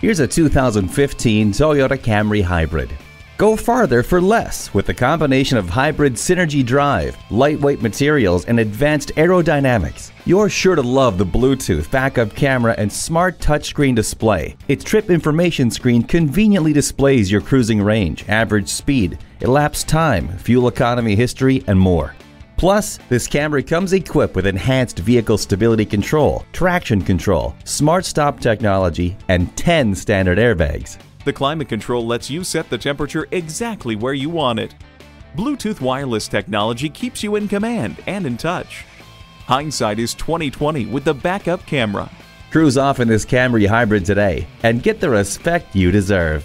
Here's a 2015 Toyota Camry Hybrid. Go farther for less with the combination of hybrid synergy drive, lightweight materials, and advanced aerodynamics. You're sure to love the Bluetooth backup camera and smart touchscreen display. Its trip information screen conveniently displays your cruising range, average speed, elapsed time, fuel economy history, and more. Plus, this Camry comes equipped with enhanced vehicle stability control, traction control, smart stop technology, and 10 standard airbags. The climate control lets you set the temperature exactly where you want it. Bluetooth wireless technology keeps you in command and in touch. Hindsight is 20/20 with the backup camera. Cruise off in this Camry Hybrid today and get the respect you deserve.